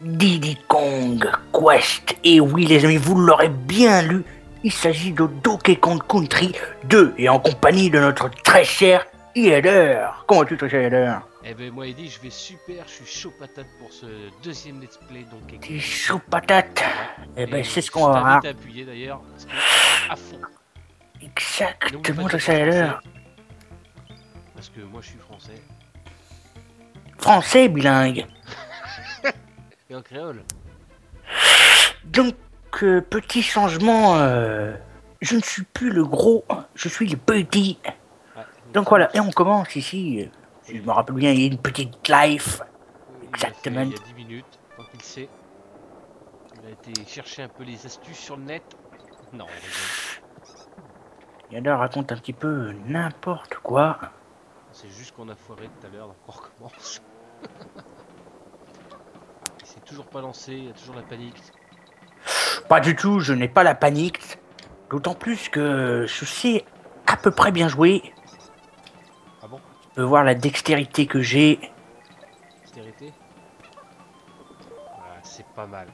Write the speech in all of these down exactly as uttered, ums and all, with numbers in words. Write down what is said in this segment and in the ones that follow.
Diddy Kong Quest. Et oui les amis, vous l'aurez bien lu, il s'agit de Donkey Kong Country deux et en compagnie de notre très cher Hireder. Comment tu Tachayadar? Eh ben moi Eddie, je vais super, je suis chaud patate pour ce deuxième let's play Donkey Kong. T'es chaud patate. Eh ben c'est ce qu'on va voir. Je t'invite à appuyer d'ailleurs, à fond. Exactement Tachayadar. Parce que moi je suis français. Français bilingue. Et en créole. Donc, euh, petit changement, euh, je ne suis plus le gros, je suis le petit. Ouais, donc voilà, et on commence ici, si je me rappelle bien, il y a une petite life. Oui, exactement. Il y a dix minutes, quand il sait. Il a été chercher un peu les astuces sur le net. Non. Yada raconte un petit peu n'importe quoi. C'est juste qu'on a foiré tout à l'heure, donc on recommence. C'est toujours pas lancé, il y a toujours la panique. Pas du tout, je n'ai pas la panique. D'autant plus que ceci à peu près bien joué. Ah bon? Tu peux voir la dextérité que j'ai. Dextérité? Ah, c'est pas mal.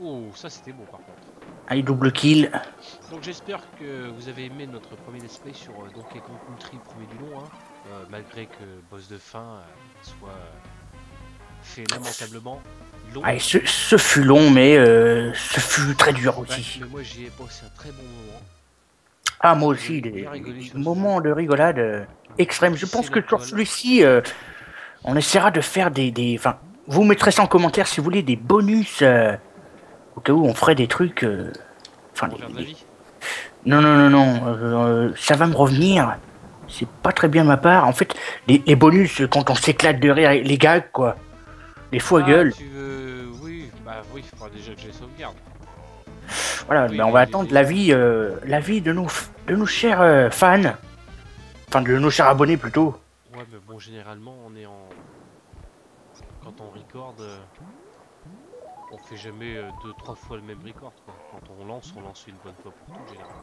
Oh, ça c'était beau par contre. Allez, double kill. Donc j'espère que vous avez aimé notre premier let's play sur euh, Donkey Kong Country, premier du nom. Hein. Euh, malgré que boss de fin euh, soit... Euh... fait lamentablement long. Ah, ce, ce fut long, mais euh, ce fut très dur aussi. Ouais, mais moi j'y ai passé un très bon moment. Ah, moi aussi, des, des moments de rigolade euh, extrême. Je pense que sur celui-ci, euh, on essaiera de faire des. Enfin, des, vous mettrez ça en commentaire si vous voulez des bonus. Euh, au cas où on ferait des trucs. Enfin, euh, des, des... Non, non, non, non. Euh, ça va me revenir. C'est pas très bien ma part. En fait, les, les bonus, quand on s'éclate de rire, les gags, quoi. Les faux ah, gueules. Tu veux... Oui, bah oui, il faudra déjà que je les sauvegarde. Voilà, oui, mais on va attendre l'avis euh, de, nos, de nos chers euh, fans. Enfin, de nos chers abonnés plutôt. Ouais, mais bon, généralement, on est en... Quand on record, euh, on fait jamais euh, deux, trois fois le même record, quoi. Quand on lance, on lance une bonne fois pour tout, généralement.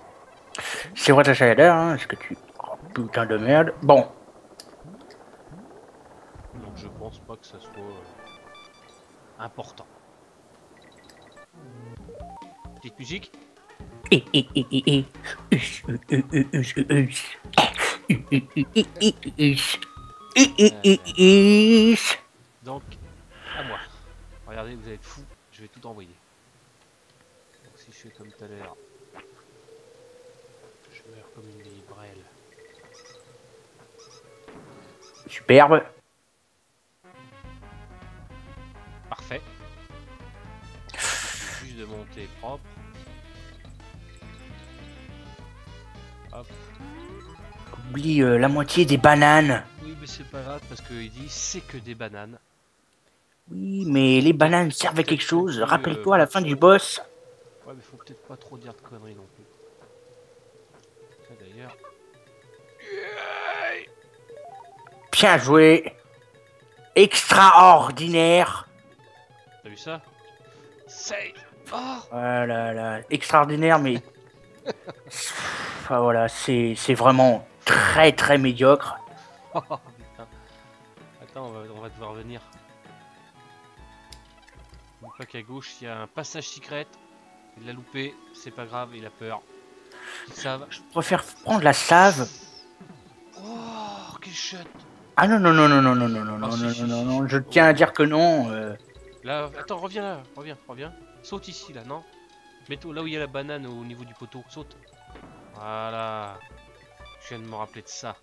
C'est vrai, Tachayadar, hein, est-ce que tu... Oh, putain de merde. Bon. Donc je pense pas que ça soit... Euh... important. Petite musique. Euh, donc, à moi. Regardez, vous allez être fous. Je vais tout envoyer. Donc, si je fais comme tout à l'heure, je meurs comme une vieille brêle. Superbe. Parfait. Juste de monter propre. Hop. Oublie euh, la moitié des bananes. Oui, mais c'est pas grave parce que Eddie c'est que des bananes. Oui, mais les bananes servent à quelque chose. Rappelle-toi à la fin du boss. Ouais, mais faut peut-être pas trop dire de conneries non plus. Ça d'ailleurs. Bien joué. Extraordinaire. T'as vu ça? C'est... Oh voilà, là, extraordinaire, mais... enfin, voilà, c'est vraiment très très médiocre. Oh, putain. Attends, on va, on va devoir venir. Une plaque à gauche, il y a un passage secret. Il l'a loupé, c'est pas grave, il a peur. Ça va. Je préfère prendre la save. Oh, quel shot. Ah non, non, non, non, non, non, non, non, non, non, non, non, je tiens à dire que non. Euh... Là, attends, reviens là, reviens, reviens. Saute ici, là, non? Mets-toi là où il y a la banane au niveau du poteau, saute. Voilà. Je viens de me rappeler de ça.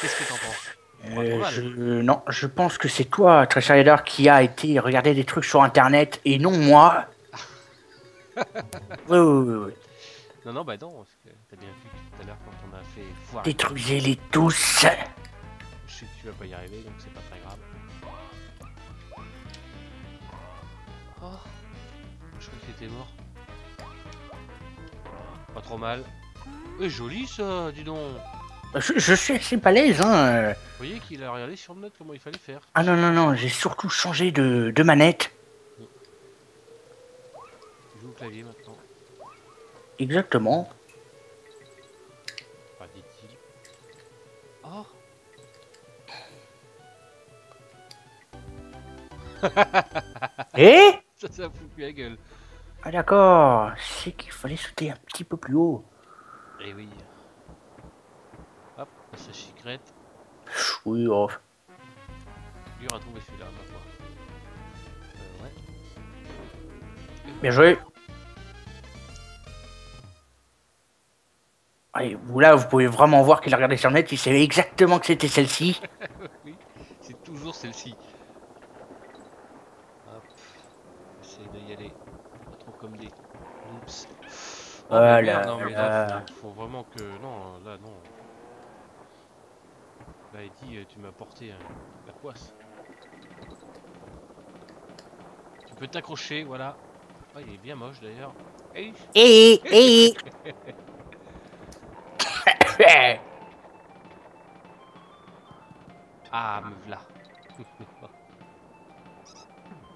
Qu'est-ce que t'en penses? euh, je... Non, je pense que c'est toi, Tachayadar, qui a été regarder des trucs sur internet et non moi. Oui, oui, oui. Non, non, bah non, parce que t'as bien vu tout à l'heure quand on a fait voir. Détruisez-les tous! Je sais que tu vas pas y arriver, donc c'est pas très grave. Oh, je crois que t'étais mort. Pas trop mal. Eh, joli ça, dis donc. Je, je suis assez balèze, hein. Vous voyez qu'il a regardé sur le net comment il fallait faire. Ah non, non, non, j'ai surtout changé de, de manette. Oui. Tu joues au clavier maintenant. Exactement. Pas dit-il. Oh. Et ça, ça fout plus la gueule. Ah d'accord, c'est qu'il fallait sauter un petit peu plus haut. Eh oui. Hop, ça chicrette. Oui, oh. Dur à trouver celui-là, on va voir. Euh, ouais. Bien joué. Allez, vous là, vous pouvez vraiment voir qu'il a regardé sur net, il savait exactement que c'était celle-ci. Oui, c'est toujours celle-ci. Hop, j'essaie d'y aller. Pas trop comme des... Oups. Oh, voilà. Merde, non, mais là, là, faut vraiment que... Non, là, non. Là, Eddie, tu m'as porté hein, la poisse. Tu peux t'accrocher, voilà. Oh, il est bien moche, d'ailleurs. Hey, hey, hey. Ah, me voilà.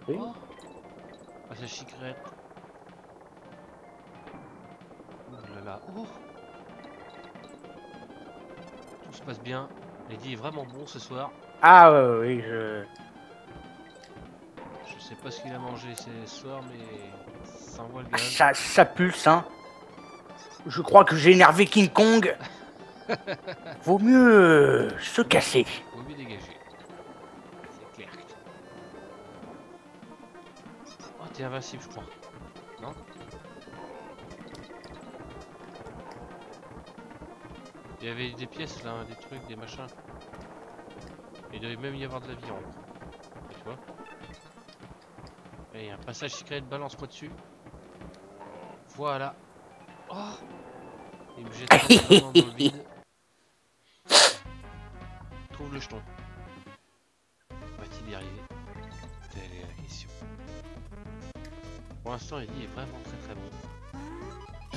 Oui. Ah, ça chicrette. Oh là là. Oh. Tout se passe bien. Eddie est vraiment bon ce soir. Ah ouais, oui, je... Je sais pas ce qu'il a mangé ce soir, mais... Ça envoie le gaz. Ça, ça pulse, hein. Je crois que j'ai énervé King Kong. Vaut mieux se casser. Vaut mieux dégager. C'est clair. Oh, t'es invincible, je crois. Non? Il y avait des pièces là, des trucs, des machins. Il devait même y avoir de la viande. Tu vois? Et il y a un passage secret, balance-moi dessus. Voilà. Oh! Il me jette dans le vide. Trouve le jeton. Va-t-il y arriver? Telle est la question. Pour l'instant, Eddie est vraiment très très bon.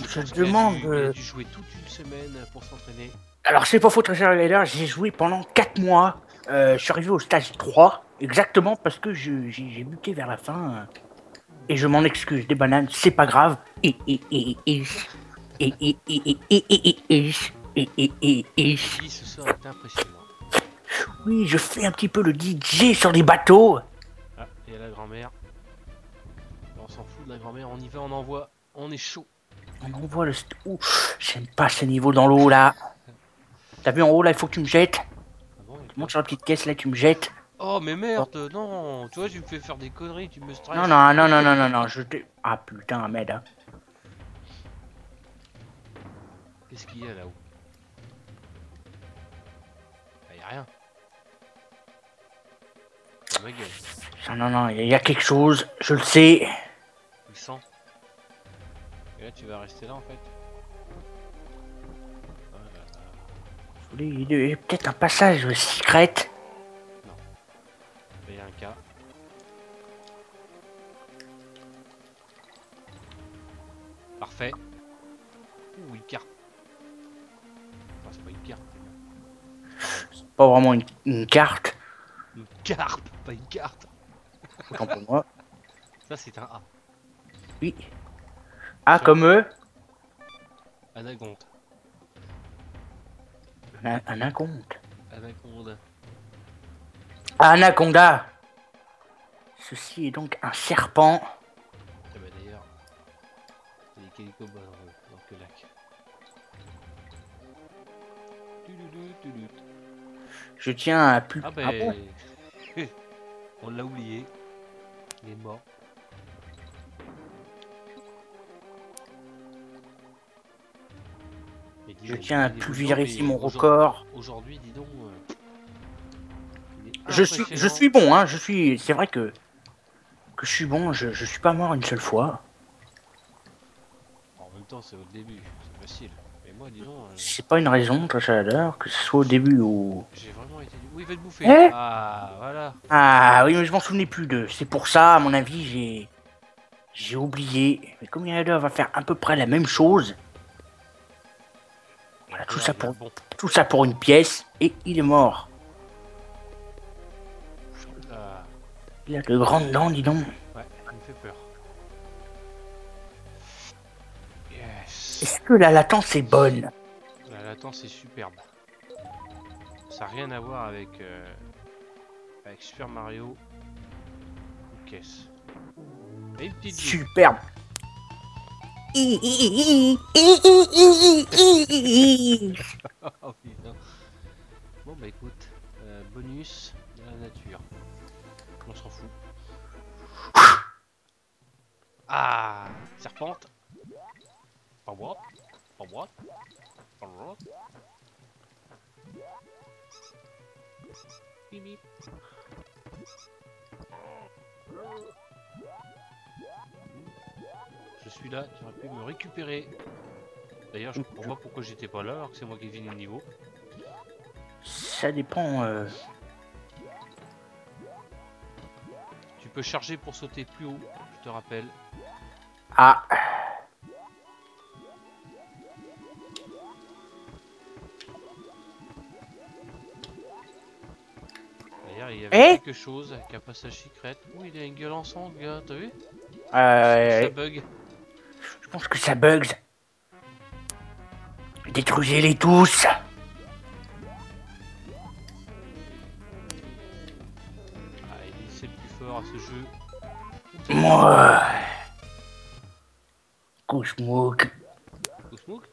Je, je demande. Il a, dû, il a dû jouer toute une semaine pour s'entraîner. Alors, c'est pas faux, Tacharayadeur, j'ai joué pendant quatre mois. Euh, je suis arrivé au stage trois, exactement parce que j'ai buté vers la fin. Et je m'en excuse, des bananes, c'est pas grave. Et et et et et et et et et et et et et ce soir est impressionnant. Oui, je fais un petit peu le D J sur les bateaux. Ah, et la grand-mère. On s'en fout de la grand-mère, on y va, on envoie, on est chaud. On envoie le... Ouf, j'aime pas ce niveau dans l'eau, là. T'as vu en haut, là, il faut que tu me jettes. Monte sur la petite caisse, là, tu me jettes. Oh mais merde, non, tu vois, tu me fais faire des conneries, tu me stresses. Non, non, non, non, non, non, non, je t'ai... Ah putain, merde. Hein. Qu'est-ce qu'il y a là-haut? Bah y'a rien. Oh, ma gueule. Non, non, non, il y a quelque chose, je le sais. Tu le sens? Et là, tu vas rester là, en fait. Oh là là. Il y a peut-être un passage secret. Parfait. Ouh, une carte. Enfin, c'est pas une carte. C'est pas vraiment une, une carte. Une carte, pas une carte. Autant pour moi. Ça, c'est un A. Oui. A sur comme eux. Anaconde. Ana anaconde. Anaconde. Anaconda. Ceci est donc un serpent. Eh ben d'ailleurs, il y a des calicots dans le lac. Je tiens à plus. Ah ben, ah bon. On l'a oublié. Il est mort. Mais dis, je tiens à pulvériser mon record. Aujourd'hui, dis donc. Euh... Je suis, je suis bon, hein. Je suis, c'est vrai que que je suis bon. Je, je suis pas mort une seule fois. En même temps, c'est au début, c'est facile. Mais moi, dis donc. Euh... C'est pas une raison, Tachayadar, que ce soit au début ou. J'ai vraiment été. Oui, il va te bouffer. Eh ah, voilà. Ah oui, mais je m'en souvenais plus de. C'est pour ça, à mon avis, j'ai j'ai oublié. Mais comme Hireder va faire à peu près la même chose. Voilà, tout ça pour bon. Tout ça pour une pièce et il est mort. Il a de grandes dents, dis donc. Ouais, ça me fait peur. Yes. Est-ce que la latence est bonne? La latence est superbe. Ça n'a rien à voir avec, euh, avec Super Mario. caisse. Et une petite superbe. Oh, bon bah écoute, euh, bonus de la nature. On s'en fout. Ah, serpente. Pas moi. Pas moi. Pas moi. Bibi. Je suis là, tu aurais pu me récupérer. D'ailleurs, je comprends pas pourquoi j'étais pas là alors que c'est moi qui ai fini le niveau. Ça dépend. Euh... Tu peux charger pour sauter plus haut, je te rappelle. Ah. D'ailleurs, il y avait eh quelque chose avec un passage secret. Oh, il a une gueule en sang, le gars, t'as vu? Euh... Ça bug. Je pense que ça bug. Détruisez-les tous. Ah, il c'est plus fort à ce jeu. Moi. Couchmouk. Couchmouk.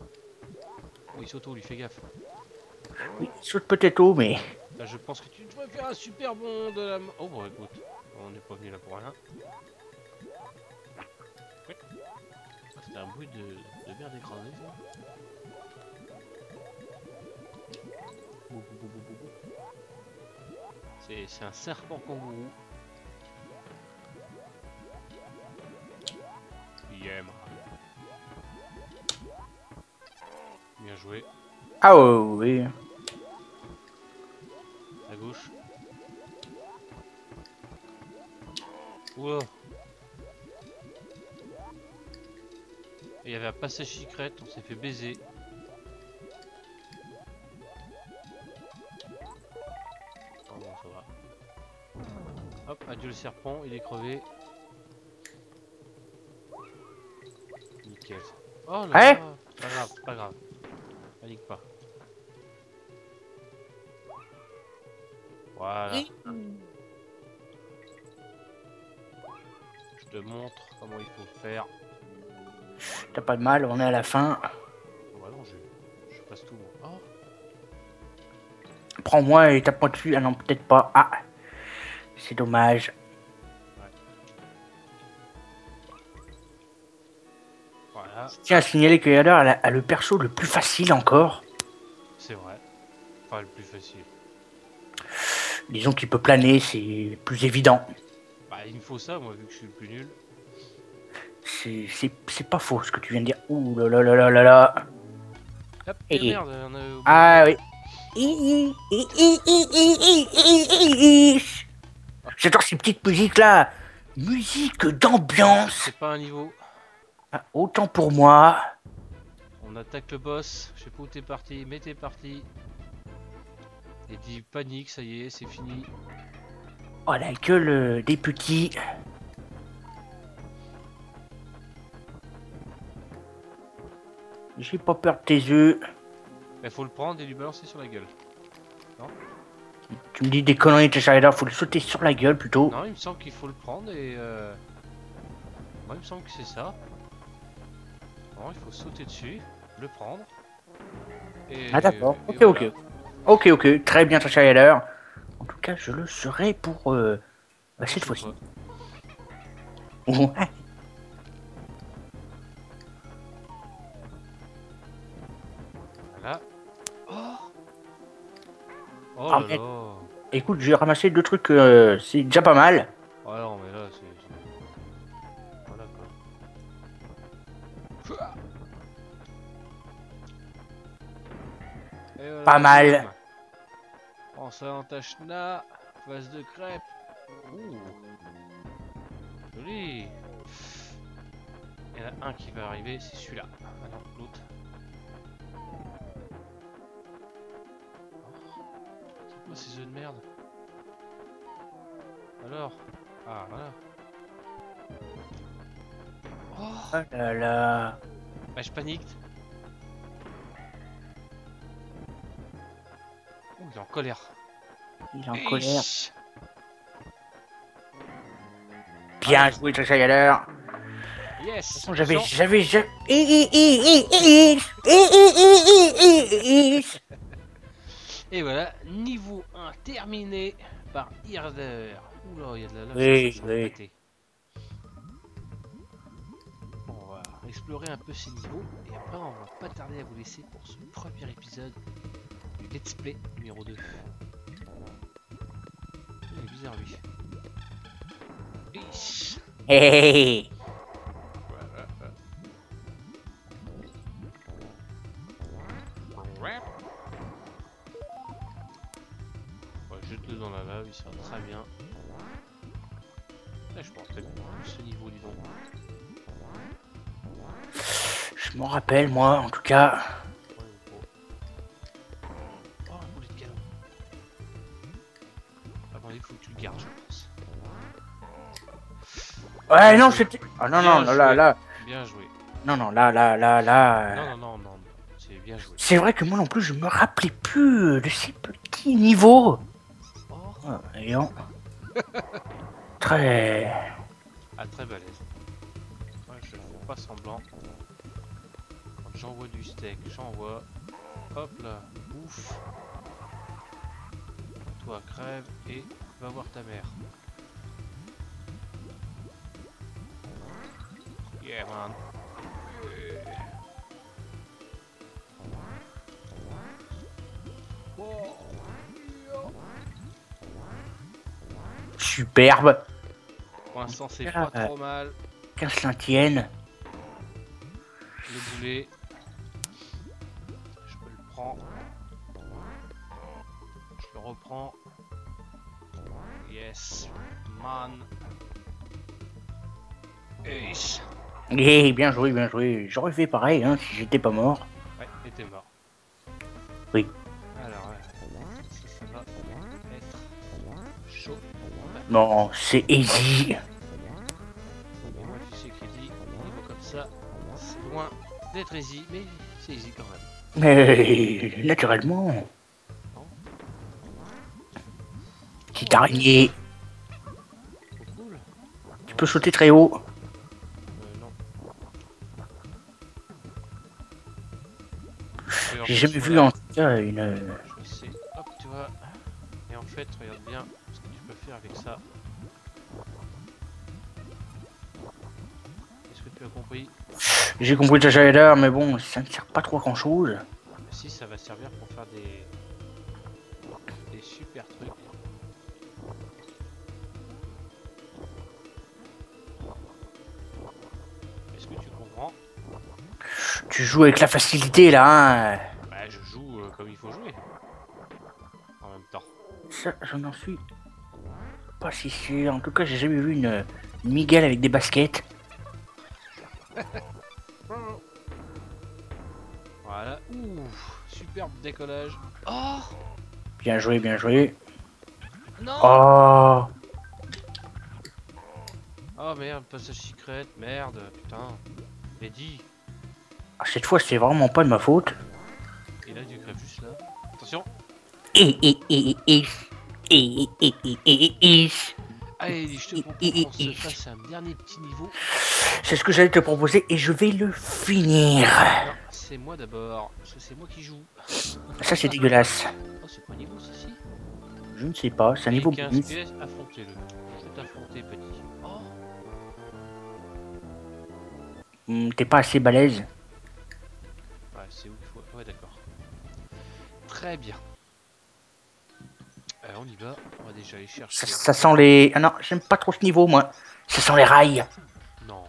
Oh, il saute haut, lui, fais gaffe. Oui, il saute peut-être haut, mais... Là, je pense que tu devrais faire un super bon de la... Oh, bon, écoute, on n'est pas venu là pour rien. C'était un bruit de, de merde écrasée, ça. C'est un serpent kangourou. Yeah, bien joué. Ah oui. À gauche. Wow. Il y avait un passage secret, on s'est fait baiser. Oh bon, ça va. Hop, adieu le serpent, il est crevé. Nickel. Oh là, hey là. Pas grave, pas grave. Panique pas. Voilà. Je te montre comment il faut faire. T'as pas de mal, on est à la fin. Oh bah non, je, je passe tout mon... Oh. Prends-moi et tape-moi dessus. Ah non, peut-être pas. Ah, c'est dommage. Ouais. Voilà. Je tiens à signaler que Header a, a le perso le plus facile encore. C'est vrai. Enfin, le plus facile. Disons qu'il peut planer, c'est plus évident. Bah, il me faut ça, moi, vu que je suis le plus nul. C'est pas faux ce que tu viens de dire. Ouh là là là là là là. Hop, et merde, on a... Ah oui. J'adore ces petites musiques là. Musique d'ambiance. C'est pas un niveau. Ah, autant pour moi. On attaque le boss. Je sais pas où t'es parti, mais t'es parti. Et dit panique, ça y est, c'est fini. Oh la gueule des petits. J'ai pas peur de tes œufs. Il faut le prendre et lui balancer sur la gueule. Non? Tu me dis des conneries, Tachayadar, faut le sauter sur la gueule plutôt. Non, il me semble qu'il faut le prendre et... Euh... Moi, il me semble que c'est ça. Non, il faut sauter dessus, le prendre. Et... Ah d'accord, ok, voilà. ok. Ok, ok, très bien, Tachayadar. En tout cas, je le serai pour... Euh... Bah, cette fois-ci. Oh là là. Écoute, j'ai ramassé deux trucs, euh, c'est déjà pas mal. Oh non, mais là, c'est... Voilà quoi. Voilà, pas mal. On s'entachena, face de crêpe. Ouh. Joli. Il y en a un qui va arriver, c'est celui-là. Ah non, l'autre. Oh, ces œufs de merde. Alors. Ah voilà. Oh, oh là là. Bah je panique. Oh, il est en colère. Il est en Eish. colère. Bien joué, Tachayadar. Yes. J'avais, j'avais, j'avais. Et voilà, niveau un terminé par Hireder. Oula, il y a de la lave. Oui, oui. Bon, on va explorer un peu ces niveaux et après on va pas tarder à vous laisser pour ce premier épisode du Let's Play numéro deux. Il est bizarre lui. Hey. Jette-le dans la lave, il sera très bien. Là, je m'en rappelle ce niveau, dis donc. Je m'en rappelle, moi, en tout cas. Oh, un boulet de canon. Attendez, il faut que tu le gardes, je pense. Ouais, bien non, c'était. Ah non, non, non, là, là. Bien joué. Non, non, là, là, là, là. Non, non, non, non. C'est bien joué. C'est vrai que moi non plus, je me rappelais plus de ces petits niveaux. Et on... très... Ah, très balèze. Moi, je fais pas semblant. Quand j'envoie du steak, j'envoie... Hop là, bouffe. Toi, crève et va voir ta mère. Yeah, man. Wow. Superbe. Pour l'instant c'est ah, pas trop mal. Qu'un centième. Le boulet. Je peux le prendre. Je le reprends. Yes, man. Hey. Hey, bien joué, bien joué. J'aurais fait pareil hein, si j'étais pas mort. Ouais, t'étais mort. Oui. Alors, ça, ça va être chaud. Non, c'est Eddie. Bon, moi je sais qu'Eddie, on niveau comme ça, c'est loin d'être Eddie, mais c'est Eddie quand même. Mais naturellement. Non. Petite araignée. Trop cool. Tu peux sauter très haut. Euh, non. J'ai jamais vu en tout cas une. Je sais, hop, tu vois. Et en fait, regarde bien. Avec ça, est-ce que tu as compris? J'ai compris Tacharayadeur, mais bon, ça ne sert pas trop à grand chose. Si, ça va servir pour faire des, des super trucs. Est-ce que tu comprends? Tu joues avec la facilité là, hein. Bah, je joue euh, comme il faut jouer en même temps. Ça, j'en en suis. Pas si sûr, en tout cas j'ai jamais vu une migale avec des baskets. Voilà, ouh, superbe décollage. Oh, bien joué, bien joué. Non. Oh. Oh merde, passage secret, merde, putain. Eddie. Ah, cette fois c'est vraiment pas de ma faute. Et là du crève juste là. Attention. Et et et et. Et, et, et, et, et. Allez, je te propose qu'on se fasse un dernier petit niveau. C'est ce que j'allais te proposer et je vais le finir. C'est moi d'abord, parce que c'est moi qui joue. Ça c'est dégueulasse. Oh, c'est quoi niveau ceci? Je ne sais pas, c'est un niveau bonus. quinze pièces, affrontez-le. Je vais t'affronter, petit. Oh. Mmh, t'es pas assez balèze. Ouais, c'est où il faut... Ouais, d'accord. Très bien. Alors on y va, on va déjà aller chercher. Ça, ça sent les... Ah non, j'aime pas trop ce niveau, moi. Ça sent les rails. Non,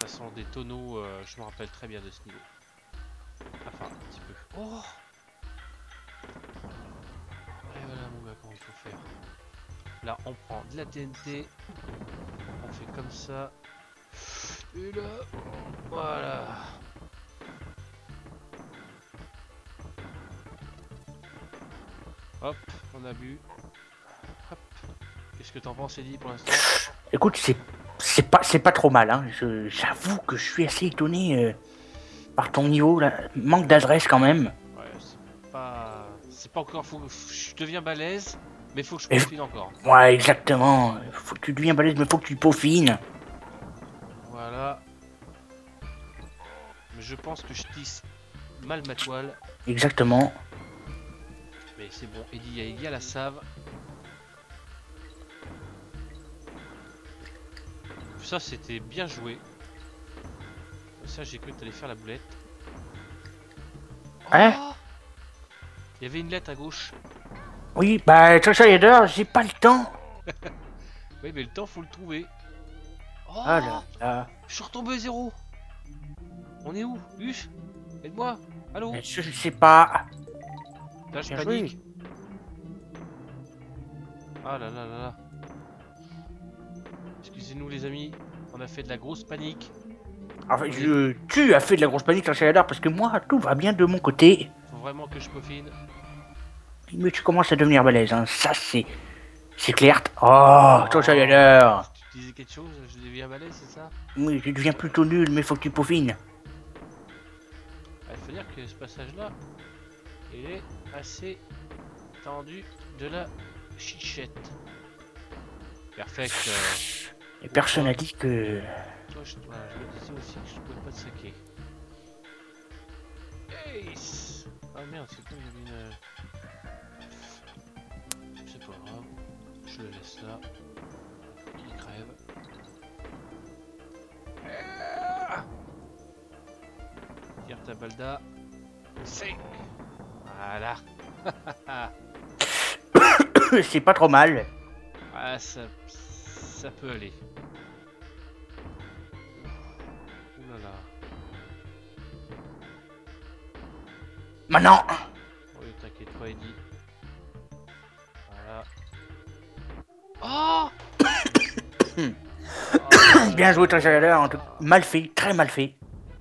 ça sent des tonneaux, euh, je me rappelle très bien de ce niveau. Enfin, un petit peu. Oh. Et voilà mon gars, comment il faut faire. Là, on prend de la T N T. On fait comme ça. Et là, voilà. Hop, on a bu. Hop. Qu'est-ce que t'en penses, Eddie, pour l'instant? Écoute, c'est c'est pas c'est pas trop mal. Hein. J'avoue que je suis assez étonné euh, par ton niveau là. Manque d'adresse quand même. Ouais, c'est pas c'est pas encore. Faut, faut, je deviens balèze, mais faut que je peaufine Et... encore. Ouais, exactement. Faut que tu deviens balèze, mais faut que tu peaufines. je pense que je tisse mal ma toile. Exactement. Mais c'est bon, Eddie, il y a la save. Ça, c'était bien joué. Ça, j'ai cru que t'allais faire la boulette. Ouais. Oh, il y avait une lettre à gauche. Oui, bah, Tachayadar, j'ai pas le temps. Oui, mais le temps, faut le trouver. Oh ah là là. Je suis retombé zéro. On est où? Huche, aide-moi. Allô? Je sais pas. Là, je panique. Ah là là là là. Excusez-nous, les amis. On a fait de la grosse panique. En fait, je... tu as fait de la grosse panique, Tachayadar, parce que moi, tout va bien de mon côté. Faut vraiment que je peaufine. Mais tu commences à devenir balèze, hein. Ça, c'est... C'est clair. Oh, oh Tachayadar. Tu disais quelque chose, je deviens balèze, c'est ça? Oui, je deviens plutôt nul, mais faut que tu peaufines. Il faut dire que ce passage-là, il est assez tendu de la chichette. Perfect. Euh... Et personne n'a dit que... Toi, je, toi, je me disais aussi que je pouvais pas te saquer. Ace. Ah merde, c'est quoi, il y avait une... C'est pas grave, je le laisse là. Il crève. Ah, tire ta balda. cinq. Voilà. C'est pas trop mal. Ah, ça, ça peut aller. Oulala. Maintenant. Oui, t'inquiète pas, Eddie. Voilà. Oh, oh. Bien joué, Tachayadeur, en tout cas. Mal fait, très mal fait.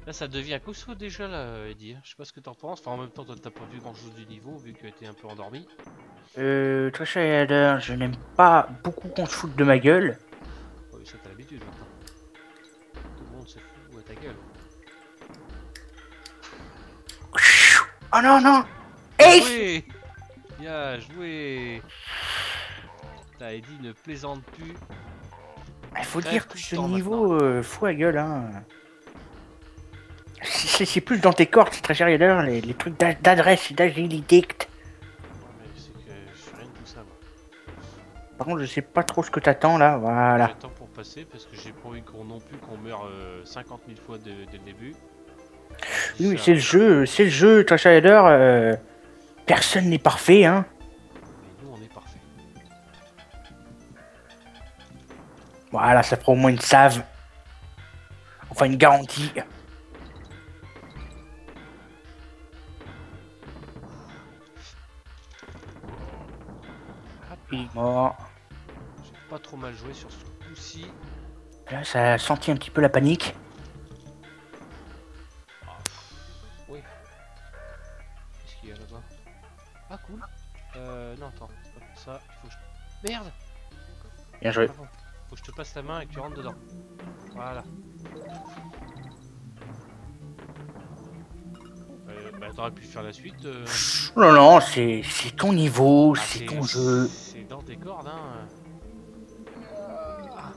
Là, ça devient costaud déjà, là, Eddie. Je sais pas ce que t'en penses. Enfin, en même temps, toi, t'as pas vu grand chose du niveau, vu que tu étais un peu endormi. Euh, Tachayadeur, je n'aime pas beaucoup qu'on se foute de ma gueule. Oui, ça, t'as l'habitude maintenant. Tout le monde se fout à ta gueule. Oh non, non! Hey! Oui! Bien joué! T'as Eddie ne plaisante plus. Il faut dire que ce niveau euh, fout à gueule, hein. C'est plus dans tes cordes, c'est très sérieux d'ailleurs, les, les trucs d'adresse et d'agilité. C'est que je fais rien de tout ça, moi. Par contre, je sais pas trop ce que t'attends là, voilà. J'attends pour passer parce que j'ai pas envie qu'on non plus qu'on meure euh, cinquante mille fois dès le début. Oui, mais c'est le jeu, c'est le jeu, Tachayadeur, euh, personne n'est parfait, hein. Mais nous, on est parfait. Voilà, ça prend au moins une save. Enfin, une garantie. Mort. J'ai pas trop mal joué sur ce coup-ci. Là, ça a senti un petit peu la panique. Oh, oui. Qu'est-ce qu'il y a là-bas? Ah, cool. Euh, non, attends. C'est pas pour ça. Il faut que je... Merde! Bien joué. Pardon. Faut que je te passe la main et que tu rentres dedans. Voilà. Euh, bah, t'aurais pu faire la suite. Euh... Non, non, c'est ton niveau, ah, c'est ton jeu. C'est dans tes cordes, hein. Ah.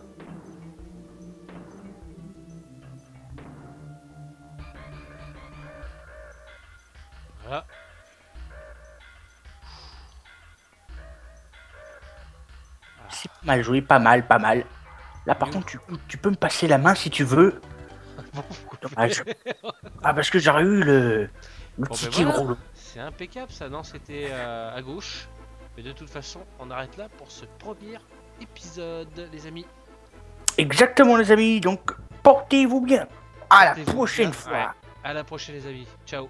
Voilà. C'est pas mal joué, pas mal, pas mal. Là, par contre, tu, tu peux me passer la main si tu veux. Ah, je... ah, parce que j'aurais eu le, le bon, petit ben voilà. C'est impeccable ça, non? C'était euh, à gauche. Mais de toute façon, on arrête là pour ce premier épisode, les amis. Exactement, les amis. Donc, portez-vous bien. À portez la prochaine bien. fois. Ouais. À la prochaine, les amis. Ciao.